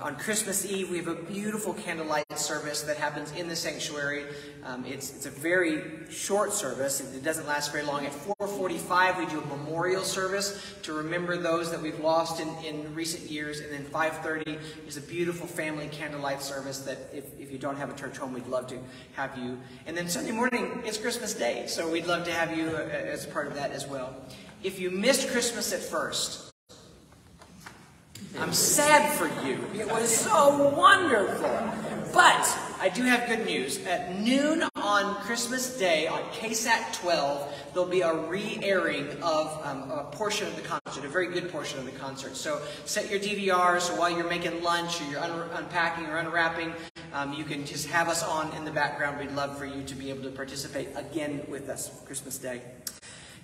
On Christmas Eve, we have a beautiful candlelight service that happens in the sanctuary. It's a very short service. It doesn't last very long. At 4:45, we do a memorial service to remember those that we've lost in recent years. And then 5:30 is a beautiful family candlelight service that if you don't have a church home, we'd love to have you. And then Sunday morning is Christmas Day, so we'd love to have you as part of that as well. If you missed Christmas at first, I'm sad for you. It was so wonderful. But I do have good news. At noon on Christmas Day, on KSAC 12, there'll be a re-airing of a portion of the concert, a very good portion of the concert. So set your DVR so while you're making lunch or you're unpacking or unwrapping, you can just have us on in the background. We'd love for you to be able to participate again with us Christmas Day.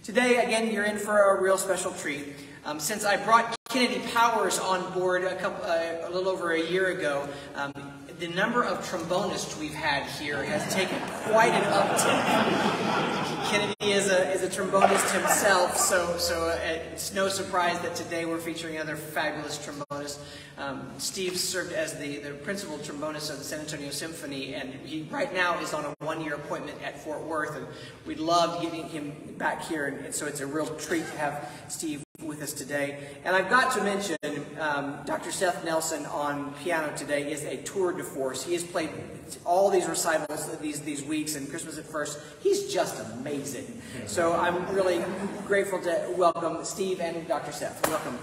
Today, again, you're in for a real special treat. Since I brought Kennedy Powers on board a little over a year ago, the number of trombonists we've had here has taken quite an uptick. Kennedy is a trombonist himself, so it's no surprise that today we're featuring another fabulous trombonist. Steve served as the principal trombonist of the San Antonio Symphony, and he right now is on a one-year appointment at Fort Worth, and we love getting him back here, and so it's a real treat to have Steve with us today. And I've got to mention Dr. Seth Nelson on piano today is a tour de force. He has played all these recitals these weeks, and Christmas at First, he's just amazing. So I'm really grateful to welcome Steve and Dr. Seth. Welcome.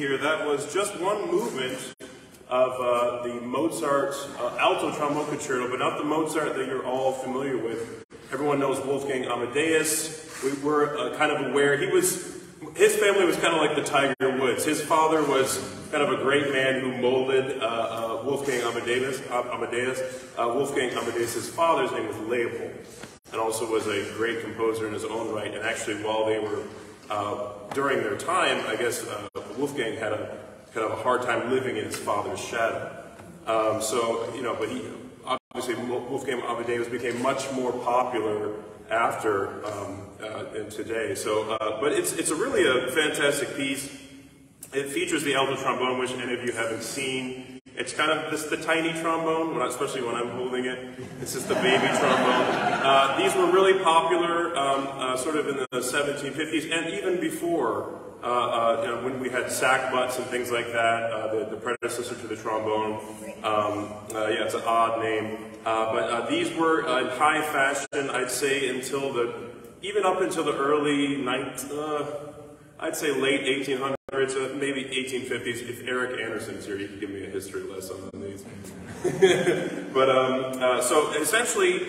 here, that was just one movement of the Mozart alto trombone concerto, but not the Mozart that you're all familiar with. Everyone knows Wolfgang Amadeus. We were kind of aware, his family was kind of like the Tiger Woods. His father was kind of a great man who molded Wolfgang Amadeus. Wolfgang Amadeus' father's name was Leopold, and also was a great composer in his own right. And actually, while they were during their time, I guess Wolfgang had a kind of a hard time living in his father's shadow. So you know, but he obviously Wolfgang Amadeus became much more popular after and today. So, but it's really a fantastic piece. It features the alto trombone, which any of you haven't seen. It's kind of the tiny trombone, especially when I'm holding it. This is the baby trombone. These were really popular sort of in the 1750s and even before, you know, when we had sack butts and things like that, the predecessor to the trombone. Yeah, it's an odd name. But these were in high fashion, I'd say, until even up until the early, I'd say late 1800s. Maybe 1850s. If Eric Anderson's here, he could give me a history lesson on these. But so essentially,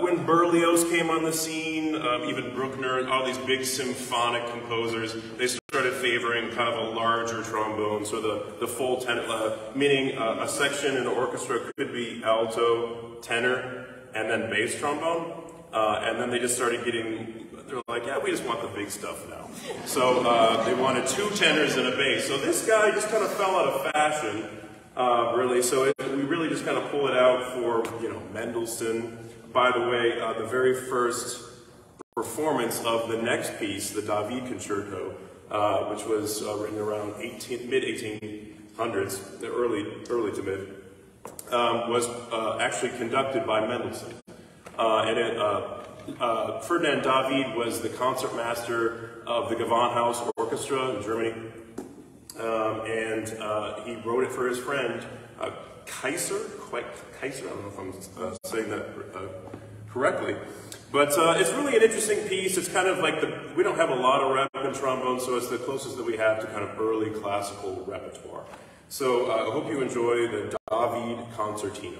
when Berlioz came on the scene, even Bruckner, and all these big symphonic composers, they started favoring kind of a larger trombone, so the full tenor, meaning a section in the orchestra could be alto, tenor, and then bass trombone, and then they just started getting. They're like, yeah, we just want the big stuff now. So they wanted two tenors and a bass. So this guy just kind of fell out of fashion, really. So we really just kind of pull it out for, you know, Mendelssohn. By the way, the very first performance of the next piece, the David Concerto, which was written around mid-1800s, the early to mid, was actually conducted by Mendelssohn. And it... Ferdinand David was the concertmaster of the Gewandhaus Orchestra in Germany, and he wrote it for his friend Kaiser. I don't know if I'm saying that correctly, but it's really an interesting piece. It's kind of like we don't have a lot of rep in trombone, so it's the closest that we have to kind of early classical repertoire. So I hope you enjoy the David Concertino.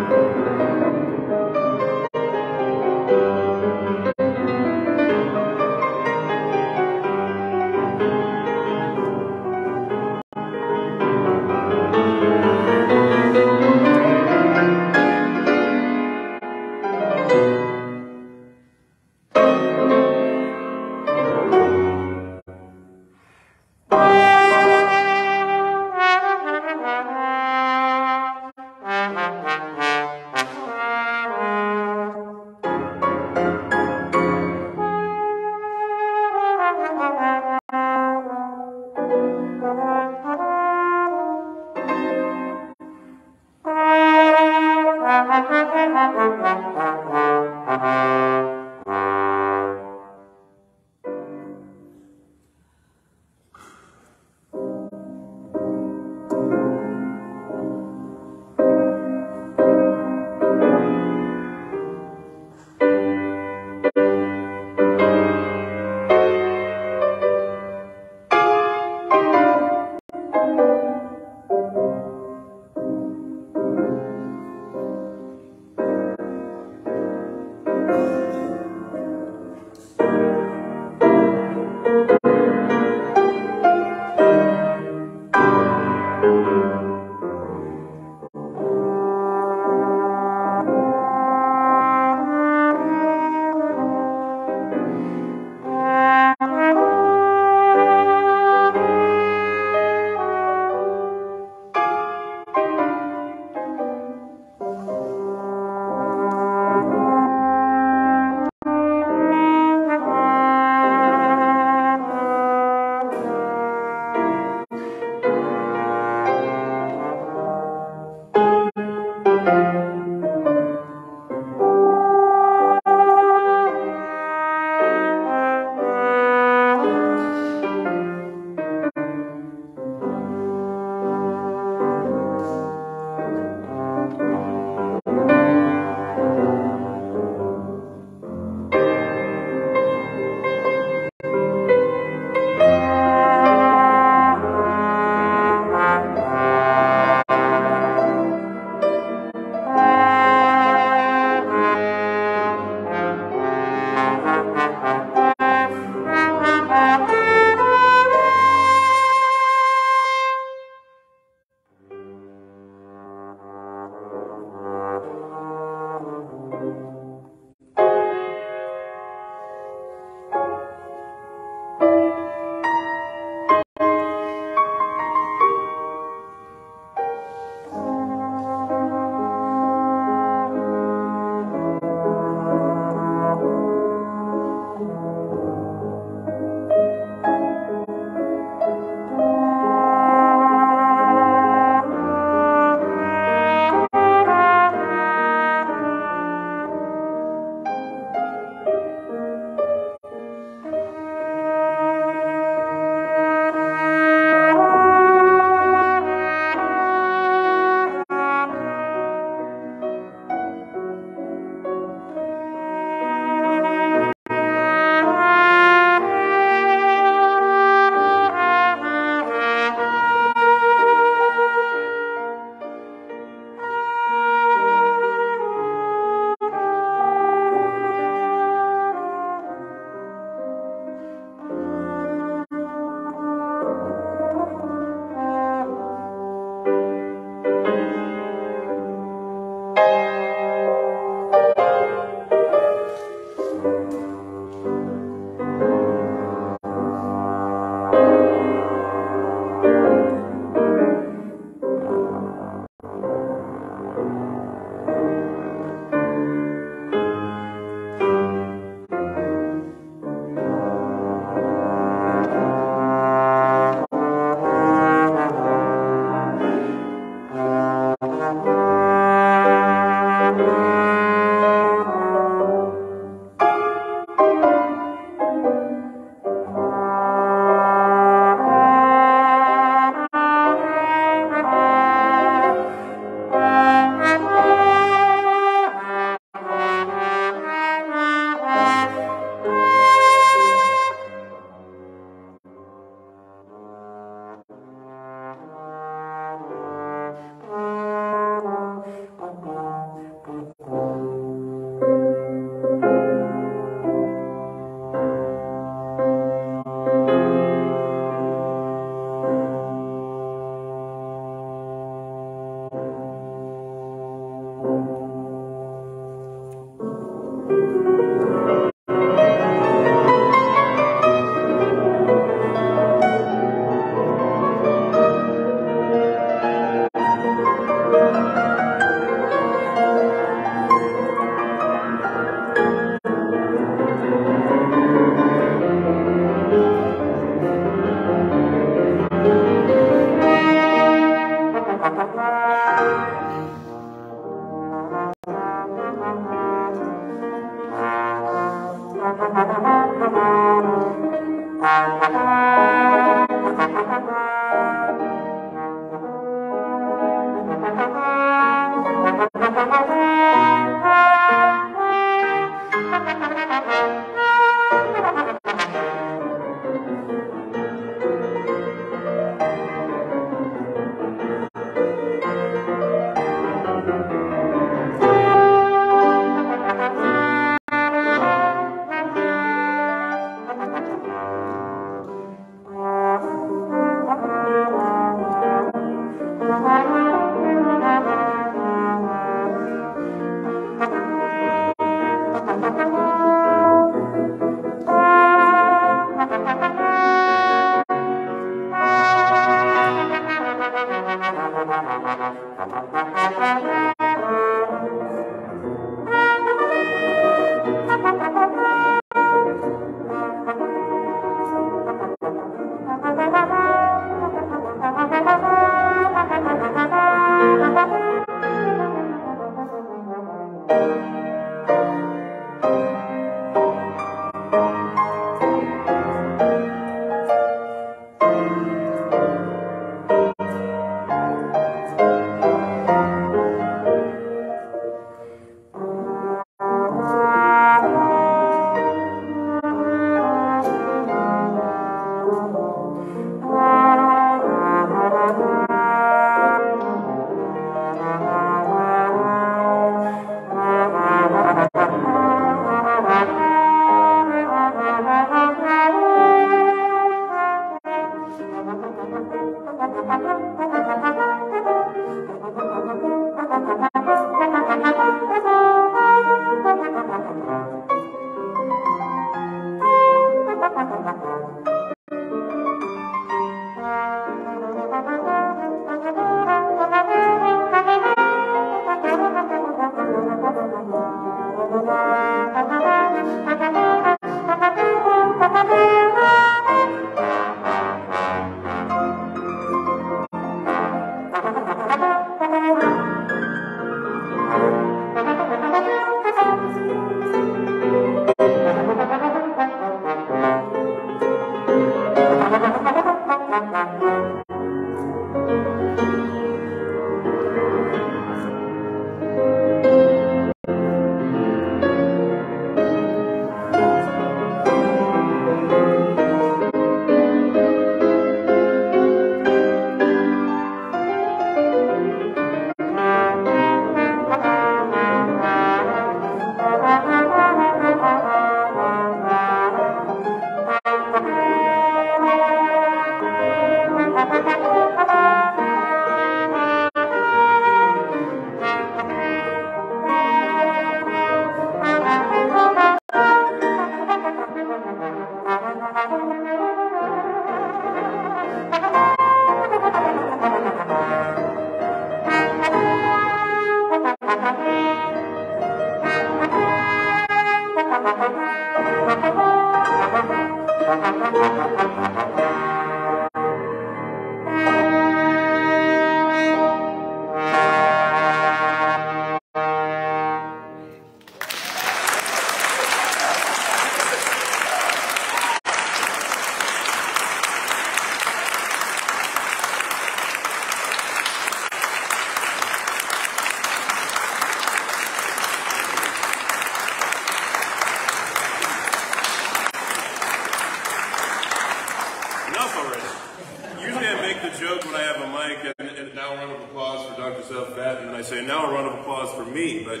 and now a round of applause for me, but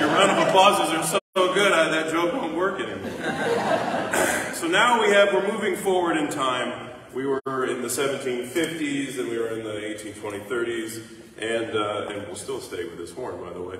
your round of applauses are so good, that joke won't work anymore. So now we're moving forward in time. We were in the 1750s, and we were in the 1820s, 30s, and we'll still stay with this horn, by the way.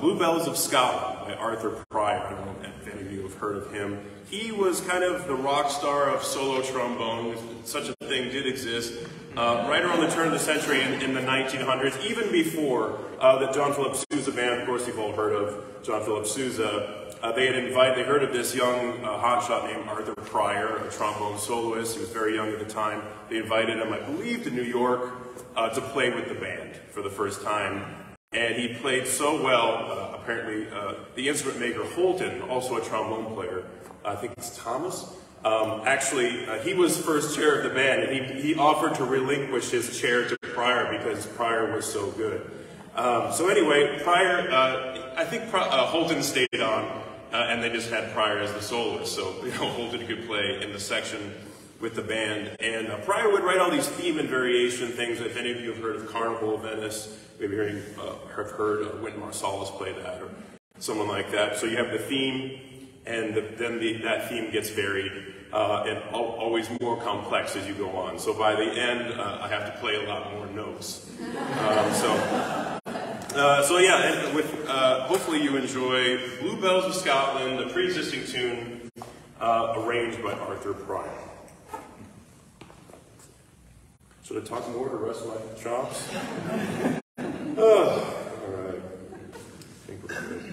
Blue Bells of Scotland by Arthur Pryor. I don't know if any of you have heard of him. He was kind of the rock star of solo trombone. Such a thing did exist right around the turn of the century in the 1900s, even before the John Philip Sousa band. Of course, you've all heard of John Philip Sousa. They heard of this young hotshot named Arthur Pryor, a trombone soloist. He was very young at the time. They invited him, I believe, to New York to play with the band for the first time. And he played so well, apparently, the instrument maker Holton, also a trombone player, I think it's Thomas, actually, he was first chair of the band, and he offered to relinquish his chair to Pryor because Pryor was so good. So anyway, Pryor, I think Holton stayed on, and they just had Pryor as the soloist, so Holton could play in the section with the band. And Pryor would write all these theme and variation things. If any of you have heard of Carnival of Venice, maybe you have heard of when Marsalis play that, or someone like that. So you have the theme, and that theme gets varied and always more complex as you go on. So by the end, I have to play a lot more notes. So yeah, and with, hopefully you enjoy Blue Bells of Scotland, the pre-existing tune arranged by Arthur Pryor. Should I talk more to rest my chops? All right, I think we're good.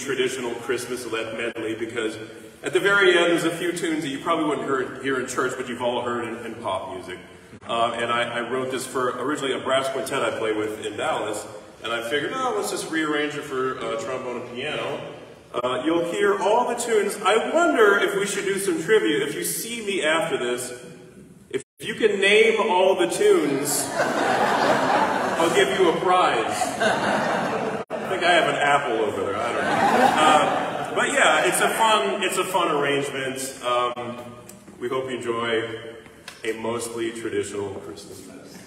Traditional Christmas medley, because at the very end there's a few tunes that you probably wouldn't hear in church, but you've all heard in pop music. And I wrote this for originally a brass quintet I play with in Dallas, and I figured, oh, let's just rearrange it for trombone and piano. You'll hear all the tunes. I wonder if we should do some trivia. If you see me after this, if you can name all the tunes, I'll give you a prize. I think I have an apple over there, I don't know. But yeah, it's a fun arrangement. We hope you enjoy a mostly traditional Christmas mess.